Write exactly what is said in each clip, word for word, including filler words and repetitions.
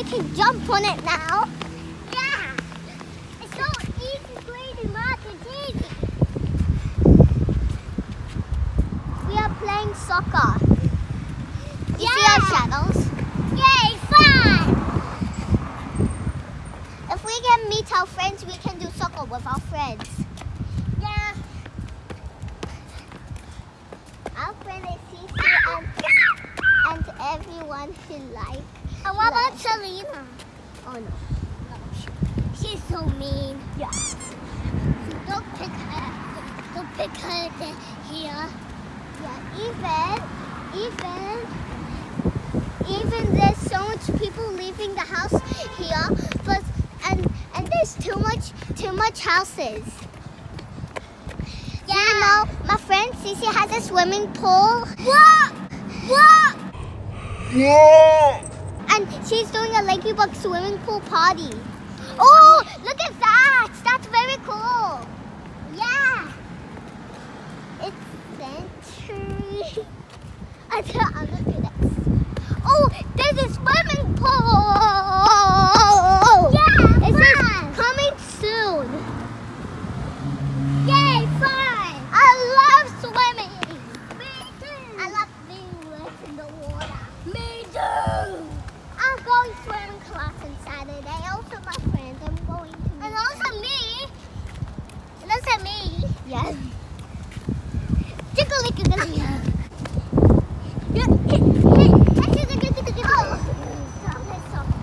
You can jump on it now. Yeah. It's so easy grading Mark and Daisy. We are playing soccer. Do you yeah. see our shadows? Yay, fun! If we can meet our friends, we can do soccer with our friends. Yeah. Our friend is Cece and, and everyone who likes. And what about Selena? Oh no. no. She's so mean. Yeah. Don't pick her. Don't pick her here. Yeah. Even, even, even there's so much people leaving the house here, but and and there's too much, too much houses. Yeah. You know, my friend Cece has a swimming pool. What? What? Yeah. And she's doing a Ladybug swimming pool party. Oh, look at that! That's very cool. Yeah. It's century. I don't understand this. Oh, there's a swimming pool. Yeah, it says coming soon. Yay, fun! I love swimming. Me too. I love being wet in the water. Me too. I'm going swimming class on Saturday. Also my friends, I'm going to meet. And also me. And also me. Yes. Tickle tickle tickle. Oh, stop it, stop it.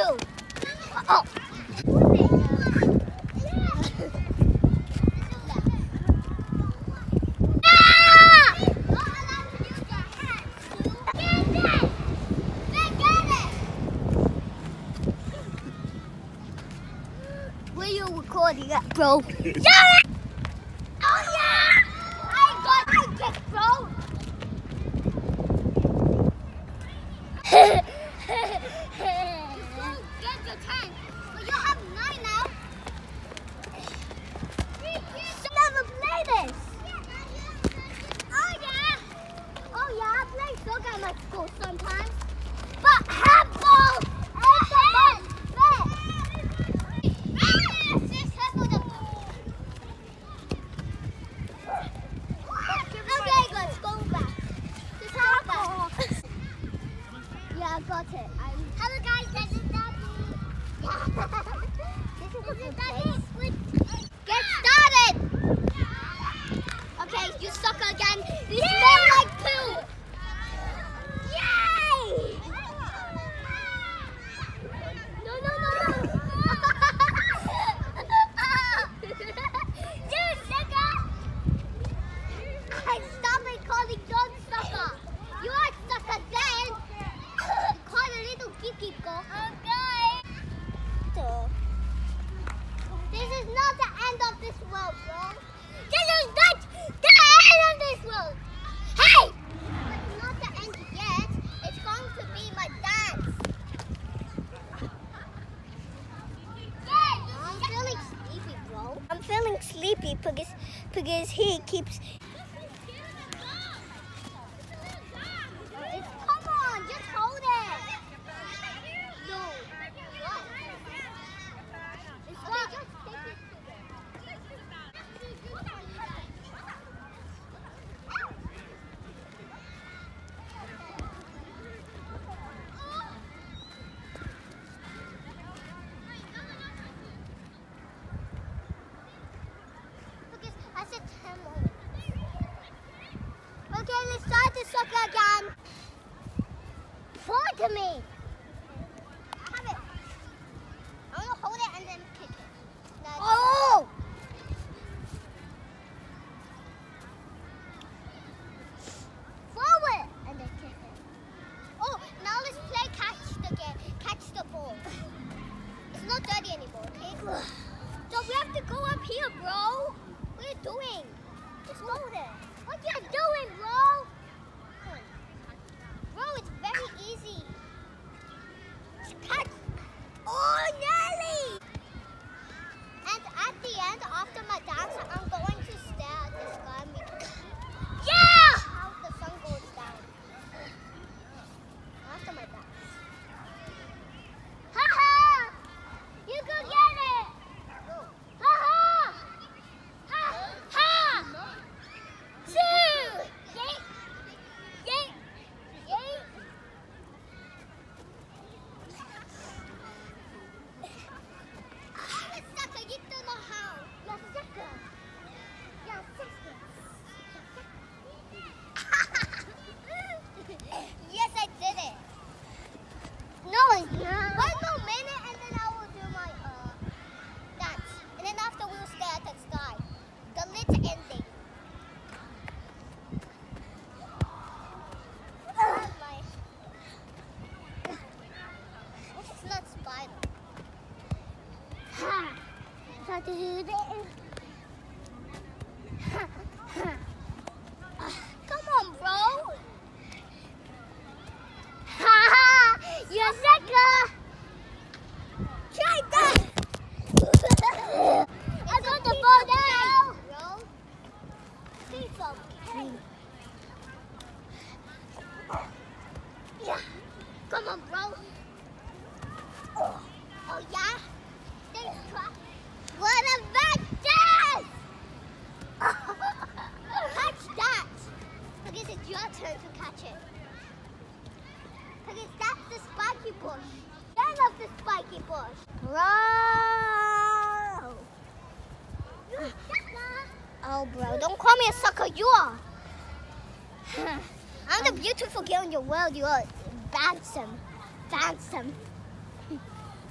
you. Oh. Where you recording at, bro? Yeah! Sometimes, but handball is the most fit. Okay, guys, go back. Just go back. Yeah, I got it. Hello, guys, this is Daddy. This is Daddy. Get started. Okay, you suck again. You smell like poo. Sleepy because because he keeps. Come on, just hold it. No. What? What? Okay, let's start the soccer again. Throw it to me. Have it. I'm gonna hold it and then kick it. No, oh! Throw it and then kick it. Oh, now let's play catch the game. Catch the ball. It's not dirty anymore, okay? So we have to go up here, bro. What are you doing? Just hold it. What are you doing, bro? Bro, it's very easy. Just catch. Oh, Nelly! And at the end, after my dance, I'm going to stare at the sky because yeah! How the sun goes down. After my dance. Haha! You go get it! Haha! Ha! Ha! To do this. Come on, bro. Haha, you're sicker. Try that. I got the ball down. Bro. Keep up. Yeah. Come on, bro. Oh, oh yeah. Thanks, bro. What about that? Catch that! Because it's your turn to catch it. Because that's the spiky bush. I love the spiky bush. Bro! You're a sucker! Oh, bro, don't call me a sucker, you are! I'm the beautiful girl in your world, you are. Bandsome. Bandsome. 잘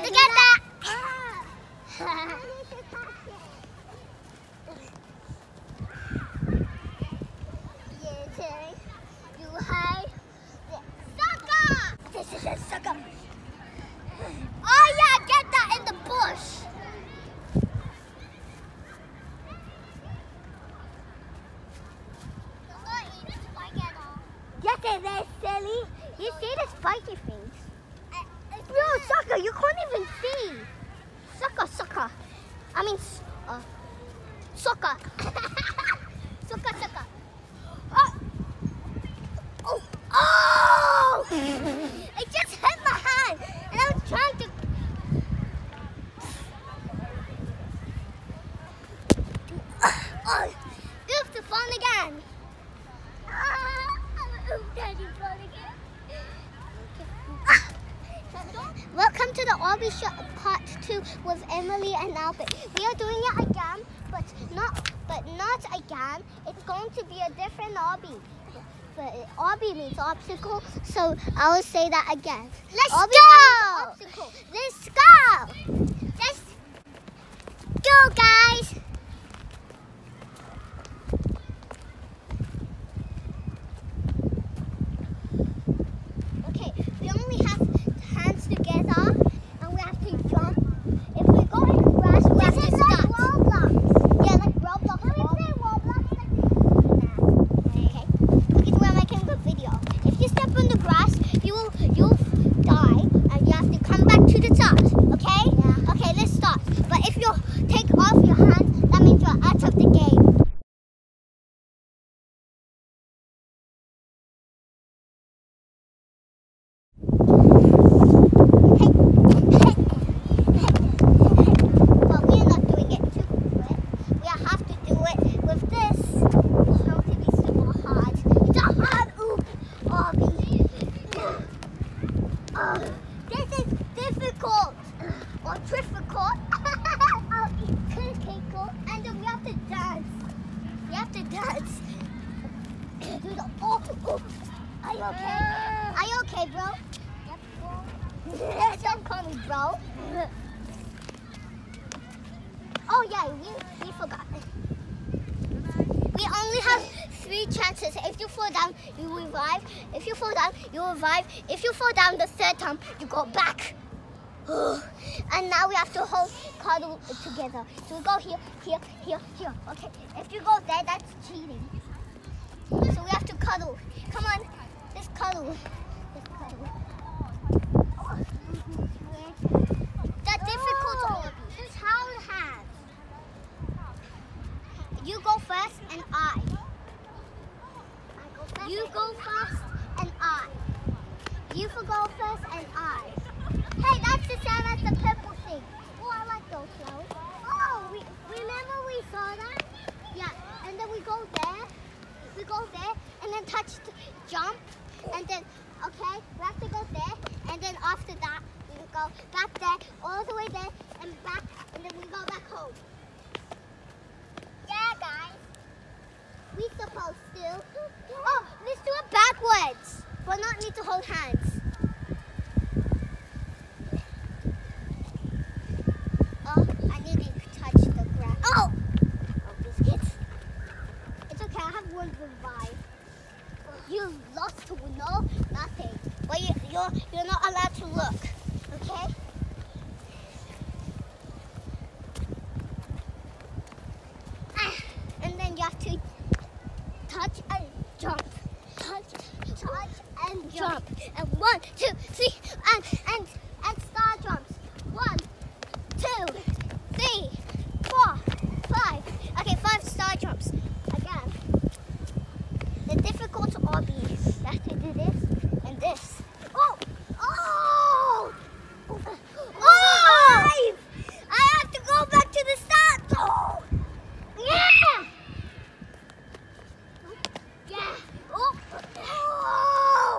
들겠다. You see the spiky things? Uh, no, sucker, you can't even see. Sucker, sucker. I mean, uh, sucker. Sucker, sucker. Oh! Oh! Oh! It just hit my hand, and I was trying to. Oh! Oops, it's falling again. Ah! Oops, Daddy's falling again. Welcome to the Orby Shop Part two with Emily and Albert. We are doing it again, but not but not again. It's going to be a different Orby. But Orby means obstacle, so I will say that again. Let's Orby go! Obstacle. Let's go! Let's go, guys! Are you okay? Are you okay, bro? Yep, bro. Don't call me bro. Oh yeah, we, we forgot. We only have three chances. If you fall down, you revive. If you fall down, you revive. If you fall down the third time, you go back. And now we have to hold cuddle together. So we go here, here, here, here. Okay. If you go there, that's cheating. So we have to cuddle. Come on. Let's cuddle. Let's cuddle. Oh. That's difficult, Orby. It's how it has. You go first and I. You go first and I. You go first and I. Hey, that's the same as the purple thing. Oh, I like those flowers. Oh, we, remember we saw that? Yeah, and then we go there. We go there and then touch, the jump, and then, okay, we have to go there, and then after that, we go back there, all the way there, and back, and then we go back home. Yeah, guys, we supposed to. Oh, let's do it backwards, but not need to hold hands. Oh, I need to touch the ground. Oh! Revive. You lost to know nothing. But you, you're you're not allowed to look. Okay? Ah, and then you have to touch and jump. Touch, touch and jump. And one, two, three, and and and star jumps. One, two, three, four, five. Okay, five star jumps. Difficult to all these. You have to do this and this. Oh! Oh! Oh! I have to go back to the start. Oh! Yeah! Yeah! Oh! Oh!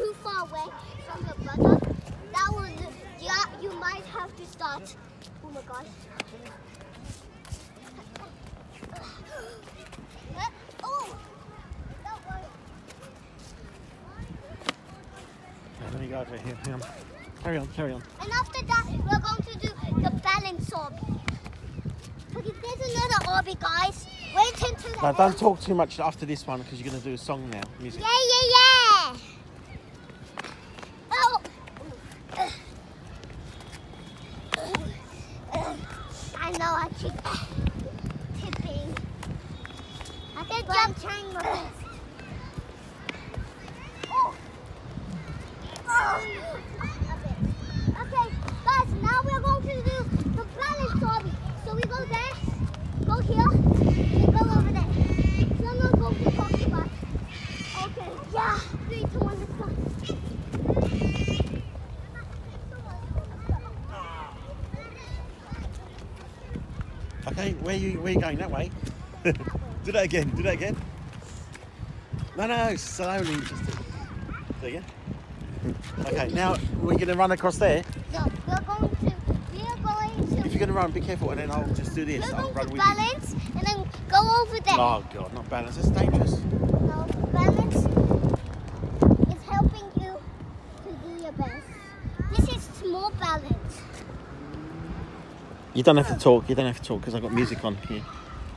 too far away from the brother, that will, yeah, you might have to start. Oh my gosh. Oh! That was... Let me go out right here, hang on. Carry on, carry on. And after that, we're going to do the balance orb. Because there's another orb, guys. Wait until the... Now, don't talk too much after this one, because you're going to do a song now, music. Yeah, yeah, yeah! Oh! I know, I keep tipping. I can jump triangles. Oh! Oh! Okay, guys, now we're going to do the balance orb. So we go there, go here, and go over there. So I'm gonna go to coffee bar. Okay, yeah, three, two, one, let's go. Okay, where are you, where are you going? That way. Do that again, do that again. No, no, slowly. Just do it again. Okay, now we're gonna run across there. No, we're going to... If you're going to run, be careful, and then I'll just do this. We're I'll run with balance, you. And then go over there. Oh God, not balance. It's dangerous. No, balance is helping you to do your best. This is more balance. You don't have to talk. You don't have to talk because I've got music on here.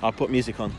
I'll put music on.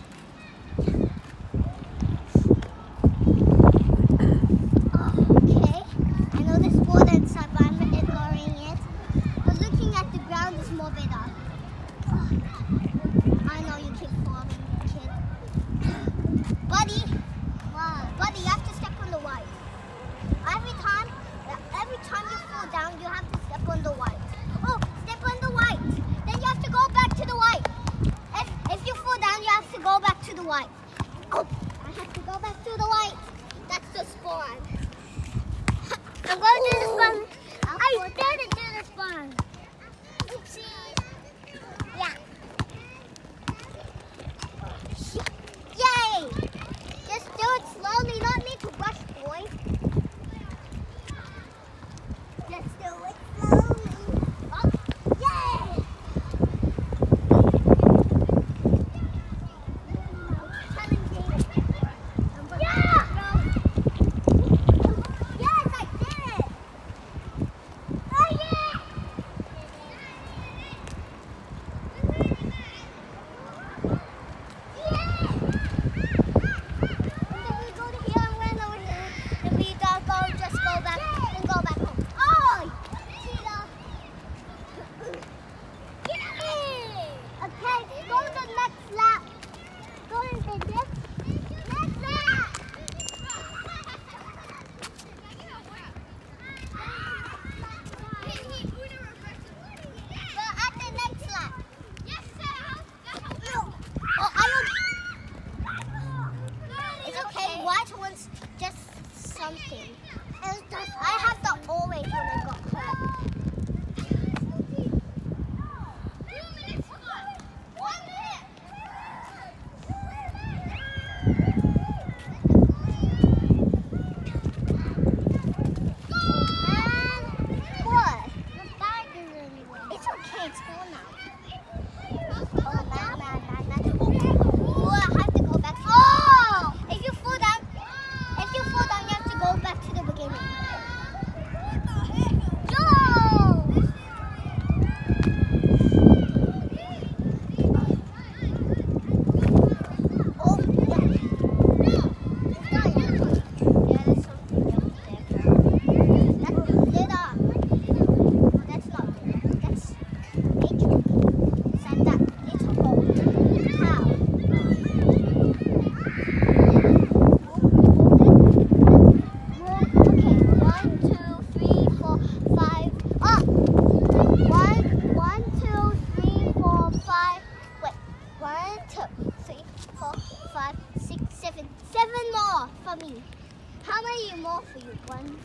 One.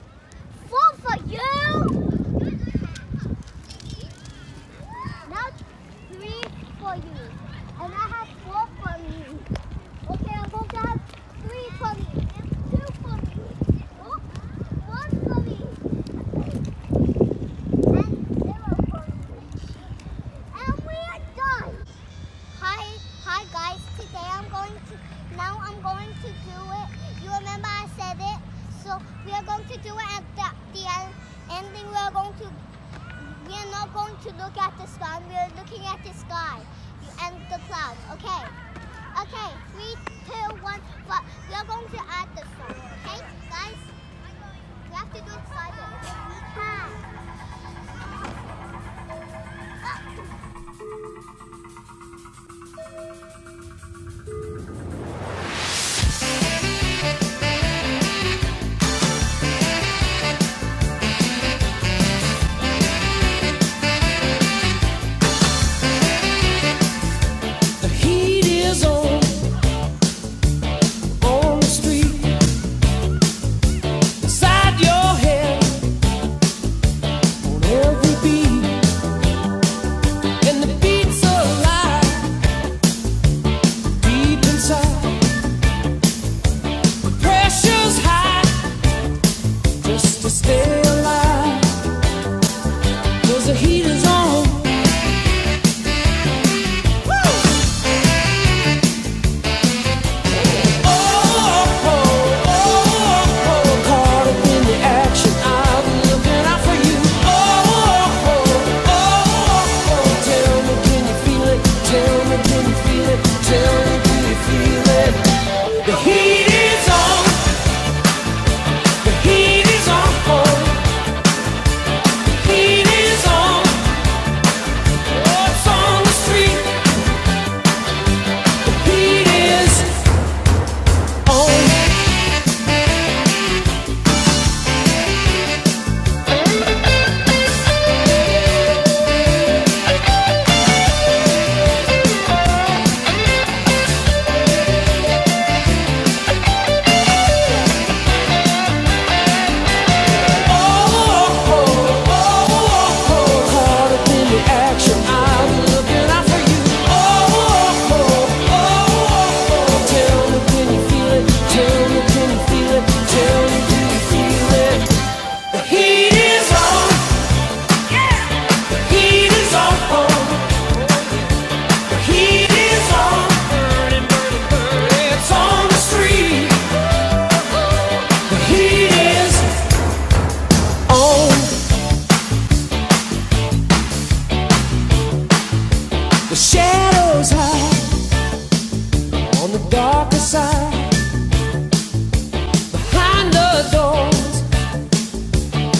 We are going to do it at the, the ending. We are going to. We are not going to look at the sun. We are looking at the sky and the clouds. Okay. Okay. Three, two, one. But we are going to add the sun. Okay, guys. We have to do it sideways. We can.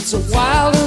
It's a wild